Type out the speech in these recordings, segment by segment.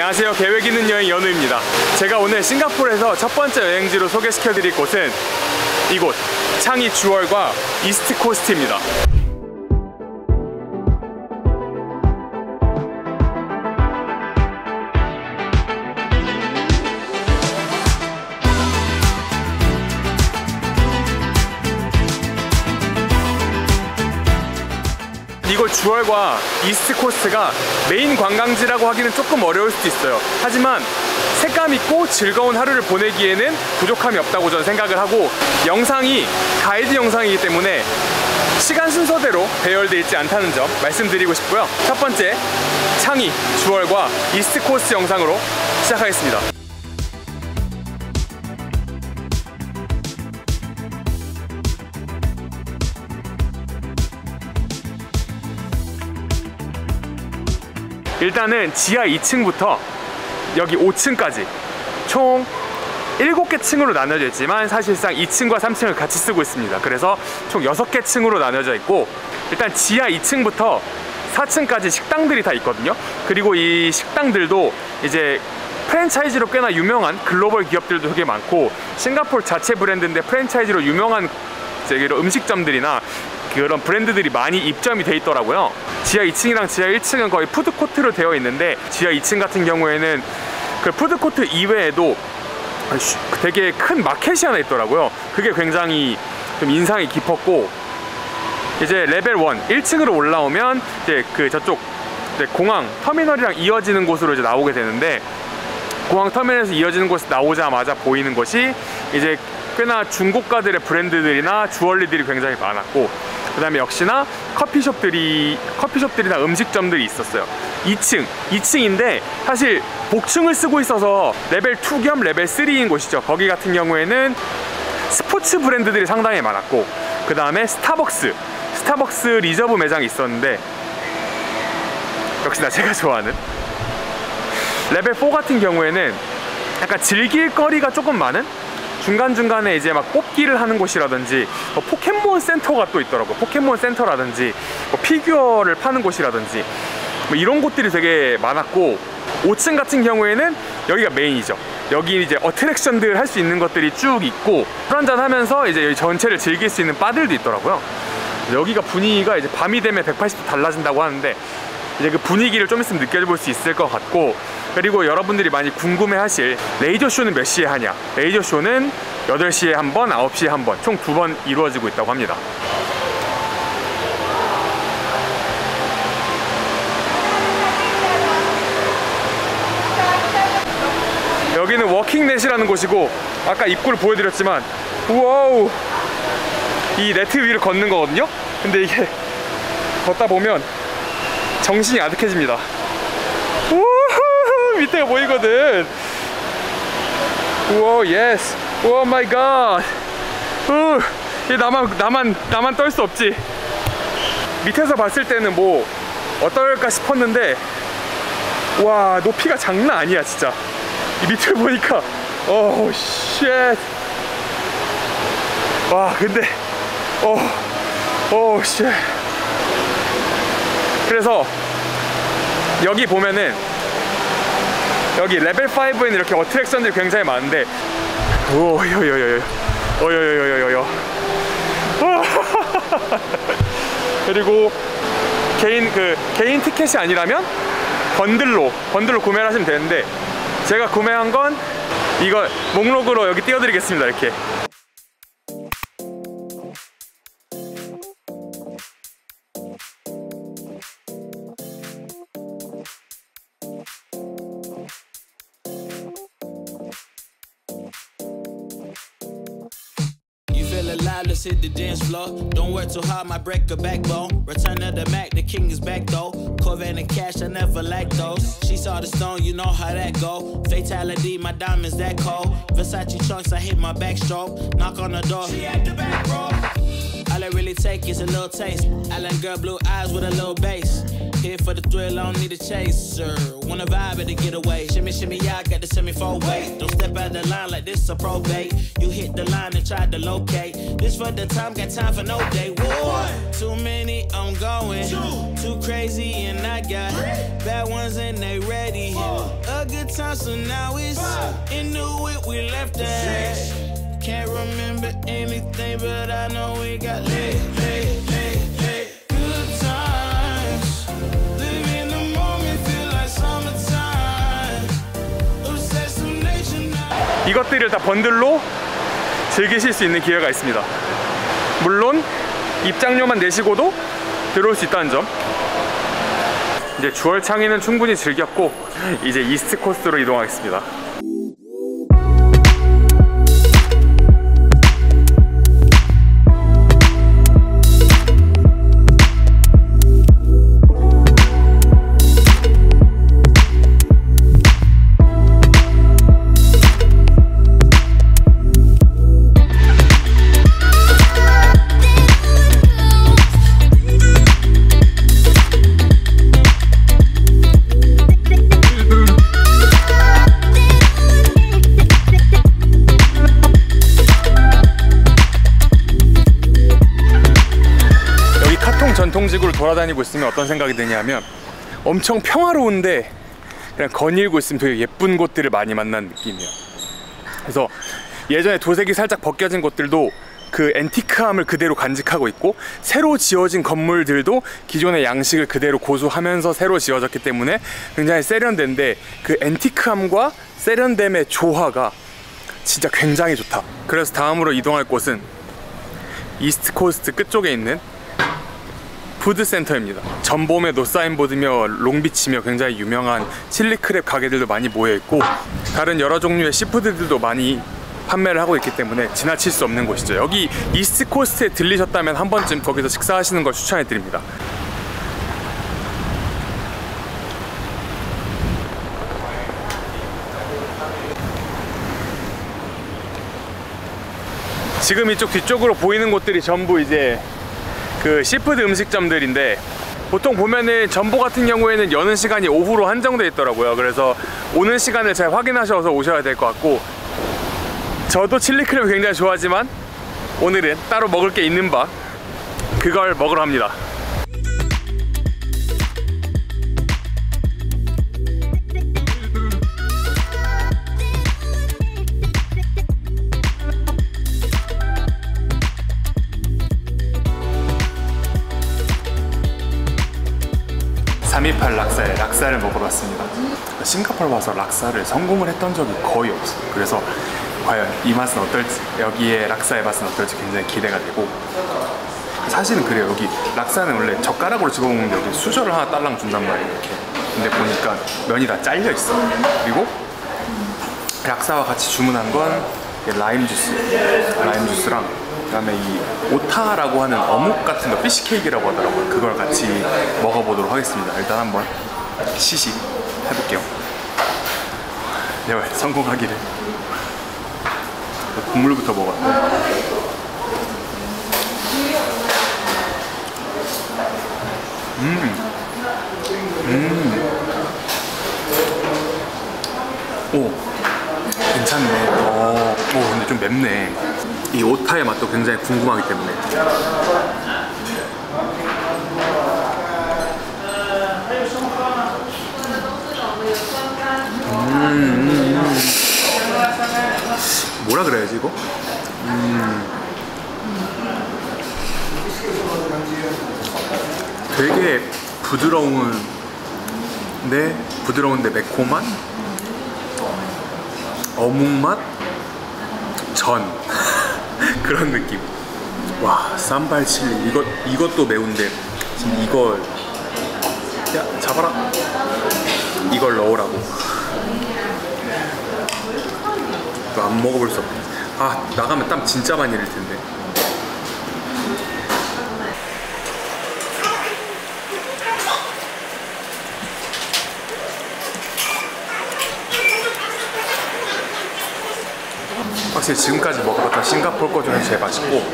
안녕하세요, 계획 있는 여행 연우입니다. 제가 오늘 싱가포르에서 첫 번째 여행지로 소개시켜 드릴 곳은 이곳 창이 주얼과 이스트 코스트입니다. 이곳 주얼과 이스트 코스트가 메인 관광지라고 하기는 조금 어려울 수도 있어요. 하지만 색감 있고 즐거운 하루를 보내기에는 부족함이 없다고 저는 생각을 하고, 영상이 가이드 영상이기 때문에 시간 순서대로 배열되어 있지 않다는 점 말씀드리고 싶고요. 첫 번째, 창이 주얼과 이스트 코스트 영상으로 시작하겠습니다. 일단은 지하 2층부터 여기 5층까지 총 7개 층으로 나눠져 있지만 사실상 2층과 3층을 같이 쓰고 있습니다. 그래서 총 6개 층으로 나눠져 있고, 일단 지하 2층부터 4층까지 식당들이 다 있거든요. 그리고 이 식당들도 이제 프랜차이즈로 꽤나 유명한 글로벌 기업들도 되게 많고, 싱가포르 자체 브랜드인데 프랜차이즈로 유명한 음식점들이나 그런 브랜드들이 많이 입점이 돼 있더라고요. 지하 2층이랑 지하 1층은 거의 푸드코트로 되어 있는데, 지하 2층 같은 경우에는 그 푸드코트 이외에도 되게 큰 마켓이 하나 있더라고요. 그게 굉장히 좀 인상이 깊었고, 이제 레벨 1, 1층으로 올라오면 이제 그 저쪽 이제 공항 터미널이랑 이어지는 곳으로 이제 나오게 되는데, 공항 터미널에서 이어지는 곳에 나오자마자 보이는 것이 이제 꽤나 중고가들의 브랜드들이나 주얼리들이 굉장히 많았고, 그 다음에 역시나 커피숍들이나 음식점들이 있었어요. 2층인데 사실 복층을 쓰고 있어서 레벨 2 겸 레벨 3인 곳이죠. 거기 같은 경우에는 스포츠 브랜드들이 상당히 많았고, 그 다음에 스타벅스 리저브 매장이 있었는데, 역시나 제가 좋아하는 레벨 4 같은 경우에는 약간 즐길 거리가 조금 많은, 중간중간에 이제 막 뽑기를 하는 곳이라든지 뭐 포켓몬 센터가 또 있더라고요. 포켓몬 센터라든지 뭐 피규어를 파는 곳이라든지 뭐 이런 곳들이 되게 많았고, 5층 같은 경우에는 여기가 메인이죠. 여기 이제 어트랙션들 할 수 있는 것들이 쭉 있고, 술 한잔 하면서 이제 여기 전체를 즐길 수 있는 바들도 있더라고요. 여기가 분위기가 이제 밤이 되면 180도 달라진다고 하는데, 이제 그 분위기를 좀 있으면 느껴볼 수 있을 것 같고, 그리고 여러분들이 많이 궁금해 하실 레이저 쇼는 몇 시에 하냐, 레이저 쇼는 8시에 한 번, 9시에 한 번, 총 2번 이루어지고 있다고 합니다. 여기는 워킹넷이라는 곳이고, 아까 입구를 보여드렸지만 우와우, 이 네트 위를 걷는 거거든요. 근데 이게 걷다 보면 정신이 아득해집니다. 우후, 밑에가 보이거든. 우와, 예스. 오 마이 갓. 우, 나만 떨 수 없지. 밑에서 봤을 때는 뭐 어떨까 싶었는데, 와, 높이가 장난 아니야 진짜. 이 밑을 보니까 오 쉣. 와, 근데 오 쉣. 그래서 여기 보면은 여기 레벨 5에는 이렇게 어트랙션들이 굉장히 많은데, 오요요요요요요요요요요. 그리고 개인 티켓이 아니라면 번들로 구매를 하시면 되는데, 제가 구매한 건 이거 목록으로 여기 띄워드리겠습니다. 이렇게. Let's hit the dance floor. Don't work too hard, my break a backbone. Return of the Mac, the king is back though. Corvette and cash, I never lack those. She saw the stone, you know how that go. Fatality, my diamonds that cold. Versace trunks, I hit my backstroke. Knock on the door, she at the back row. All I really take is a little taste. Island girl, blue eyes with a little bass. Here for the thrill, I don't need a chaser. Wanna vibe at a getaway. Shimmy, shimmy, y'all got to send me 4-way. Don't step out the line like this a probate. You hit the line and tried to locate. This for the time, got time for no day. One, too many, I'm going. Two, too crazy, and I got three. Bad ones and they ready. Four. time, so now it's into it, we left that. Can't remember anything, but I know we got lit, lit, lit, lit. Good times, live in the moment, feel like summertime. Obsessed with nature now. 이것들을 다 번들로 즐기실 수 있는 기회가 있습니다. 물론 입장료만 내시고도 들어올 수 있다는 점. 이제 주얼 창이는 충분히 즐겼고 이제 이스트 코스트로 이동하겠습니다. 전통지구를 돌아다니고 있으면 어떤 생각이 드냐면 엄청 평화로운데 그냥 거닐고 있으면 되게 예쁜 곳들을 많이 만난 느낌이에요. 그래서 예전에 도색이 살짝 벗겨진 곳들도 그 앤티크함을 그대로 간직하고 있고, 새로 지어진 건물들도 기존의 양식을 그대로 고수하면서 새로 지어졌기 때문에 굉장히 세련된데, 그 앤티크함과 세련됨의 조화가 진짜 굉장히 좋다. 그래서 다음으로 이동할 곳은 이스트 코스트 끝쪽에 있는 푸드센터입니다. 전범에도 사인보드며 롱비치며 굉장히 유명한 칠리크랩 가게들도 많이 모여있고, 다른 여러 종류의 시푸드들도 많이 판매를 하고 있기 때문에 지나칠 수 없는 곳이죠. 여기 이스트 코스트에 들리셨다면 한 번쯤 거기서 식사하시는 걸 추천해드립니다. 지금 이쪽 뒤쪽으로 보이는 곳들이 전부 이제 그 시푸드 음식점들인데, 보통 보면은 전보 같은 경우에는 여는 시간이 오후로 한정돼 있더라고요. 그래서 오는 시간을 잘 확인하셔서 오셔야 될 것 같고, 저도 칠리크랩 굉장히 좋아하지만 오늘은 따로 먹을 게 있는 바 그걸 먹으러 합니다. 락사에 락사를 먹으러 왔습니다. 싱가포르 와서 락사를 성공을 했던 적이 거의 없어요. 그래서 과연 이 맛은 어떨지, 여기에 락사의 맛은 어떨지 굉장히 기대가 되고, 사실은 그래요. 여기 락사는 원래 젓가락으로 집어 먹는데 여기 수저를 하나 딸랑 준단 말이에요, 이렇게. 근데 보니까 면이 다 잘려 있어. 그리고 락사와 같이 주문한 건 라임 주스, 라임 주스랑 그다음에 이 오타라고 하는 어묵 같은 거, 피쉬 케이크라고 하더라고요. 그걸 같이 먹어보도록 하겠습니다. 일단 한번 시식 해볼게요. 제발 성공하기를. 국물부터 먹어요. 오, 괜찮네. 오, 근데 좀 맵네. 이 오타의 맛도 굉장히 궁금하기 때문에. 뭐라 그래야지 이거? 되게 부드러운데 매콤한 어묵 맛? 전 그런 느낌. 와, 쌈발 칠리. 이것도 매운데 지금 이걸, 야 잡아라, 이걸 넣으라고. 또 안 먹어볼 수 없네. 아, 나가면 땀 진짜 많이 흘릴 텐데. 확실히 지금까지 먹어봤던 싱가포르 거 중에 제일 맛있고,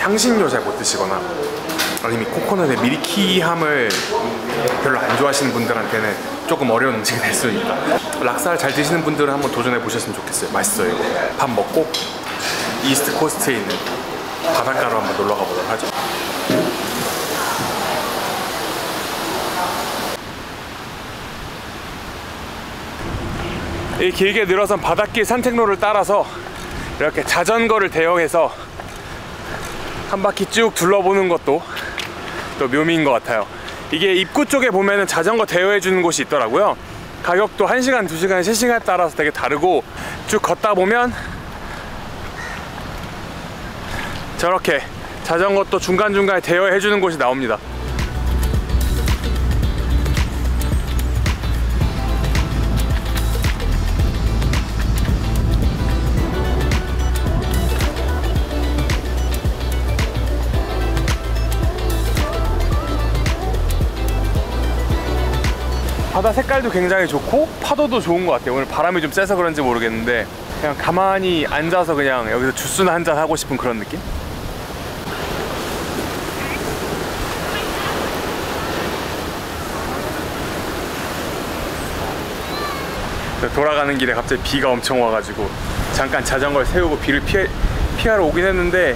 향신료 잘 못 드시거나 아니면 코코넛의 밀키함을 별로 안 좋아하시는 분들한테는 조금 어려운 음식이 될 수 있다. 락사를 잘 드시는 분들은 한번 도전해 보셨으면 좋겠어요. 맛있어요, 이거. 밥 먹고 이스트 코스트에 있는 바닷가로 한번 놀러 가보도록 하죠. 이 길게 늘어선 바닷길 산책로를 따라서 이렇게 자전거를 대용해서 한 바퀴 쭉 둘러보는 것도 또 묘미인 것 같아요. 이게 입구 쪽에 보면은 자전거 대여해주는 곳이 있더라고요. 가격도 1시간, 2시간, 3시간에 따라서 되게 다르고, 쭉 걷다 보면 저렇게 자전거 또 중간중간에 대여해주는 곳이 나옵니다. 바다 색깔도 굉장히 좋고 파도도 좋은 것 같아요. 오늘 바람이 좀 세서 그런지 모르겠는데 그냥 가만히 앉아서 그냥 여기서 주스나 한잔 하고 싶은 그런 느낌? 돌아가는 길에 갑자기 비가 엄청 와가지고 잠깐 자전거를 세우고 비를 피하러 오긴 했는데,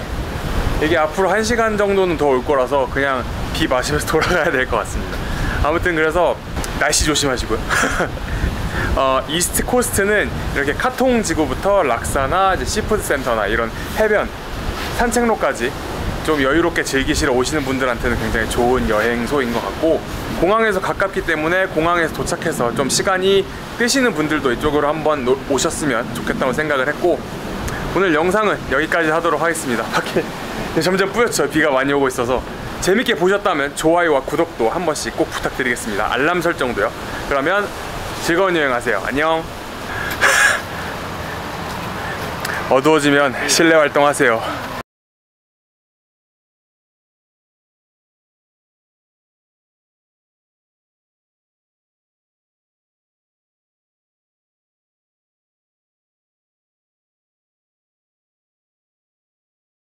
이게 앞으로 1시간 정도는 더 올 거라서 그냥 비 마시면서 돌아가야 될 것 같습니다. 아무튼 그래서 날씨 조심하시고요. 이스트 코스트는 이렇게 카통 지구부터 락사나 이제 시푸드 센터나 이런 해변, 산책로까지 좀 여유롭게 즐기시러 오시는 분들한테는 굉장히 좋은 여행소인 것 같고, 공항에서 가깝기 때문에 공항에서 도착해서 좀 시간이 뜨시는 분들도 이쪽으로 한번 오셨으면 좋겠다고 생각을 했고, 오늘 영상은 여기까지 하도록 하겠습니다. 밖에 점점 뿌옇죠. 비가 많이 오고 있어서. 재밌게 보셨다면 좋아요와 구독도 한 번씩 꼭 부탁드리겠습니다. 알람 설정도요. 그러면 즐거운 여행하세요. 안녕. 어두워지면 실내 활동하세요.